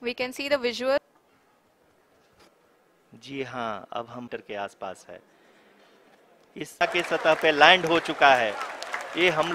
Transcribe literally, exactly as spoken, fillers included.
We can see the visual. जी हाँ, अब हम मीटर के आसपास है, इस के सतह पे लैंड हो चुका है ये हम